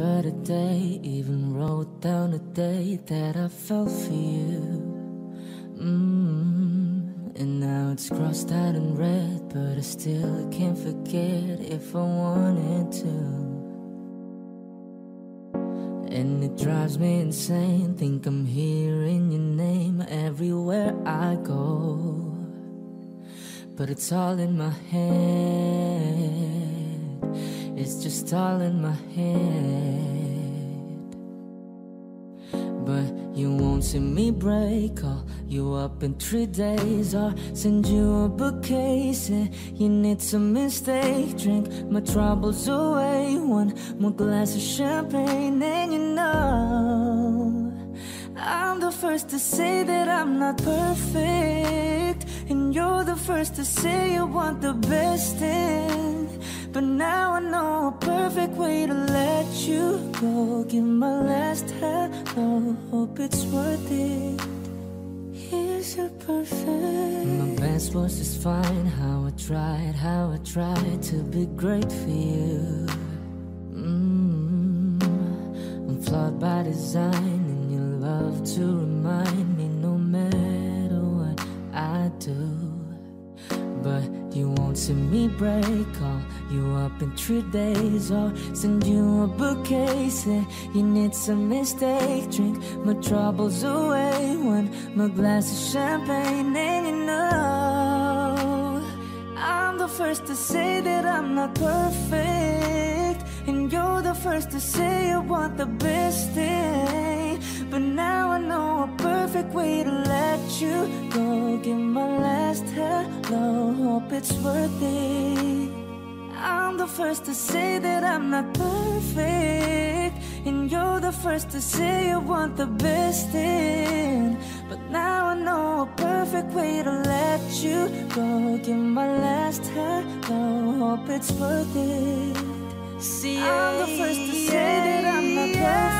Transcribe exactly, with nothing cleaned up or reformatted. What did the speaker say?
remember the day, even wrote down the day that I fell for you. Mm. And now it's crossed out and red, but I still can't forget if I wanted to. And it drives me insane, think I'm hearing your name everywhere I go, but it's all in my head. It's just all in my head. But you won't see me break. Call you up in three days, or send you a bouquet. Say you need some mistake. Drink my troubles away. One more glass of champagne. And you know I'm the first to say that I'm not perfect, and you're the first to say you want the best thing. But now I know a perfect way to let you go. Give my last hello, hope it's worth it. Here's your perfect. My best was just fine. How I tried, how I tried to be great for you. Mm. I'm flawed by design, and you love to remind me no matter what I do. But you won't see me break. Call you up in three days, or send you a bouquet. Say you need some mistake. Drink my troubles away. One more glass of champagne. And you know I'm the first to say that I'm not perfect, and you're the first to say you want the best thing. But now I know a perfect way to let you go. Give my last hello, hope it's worth it. I'm the first to say that I'm not perfect, and you're the first to say you want the best thing. But now I know a perfect way to let you go. Give my last hello, hope it's worth it. See, I'm the first to say that I'm not perfect.